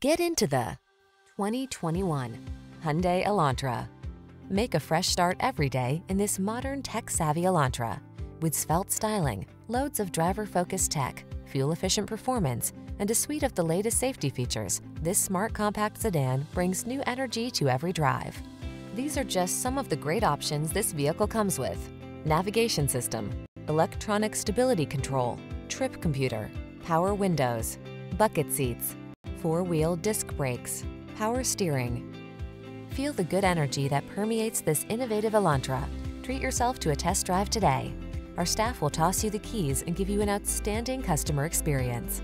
Get into the 2021 Hyundai Elantra. Make a fresh start every day in this modern tech-savvy Elantra. With svelte styling, loads of driver-focused tech, fuel-efficient performance, and a suite of the latest safety features, this smart compact sedan brings new energy to every drive. These are just some of the great options this vehicle comes with: navigation system, electronic stability control, trip computer, power windows, bucket seats, four-wheel disc brakes, power steering. Feel the good energy that permeates this innovative Elantra. Treat yourself to a test drive today. Our staff will toss you the keys and give you an outstanding customer experience.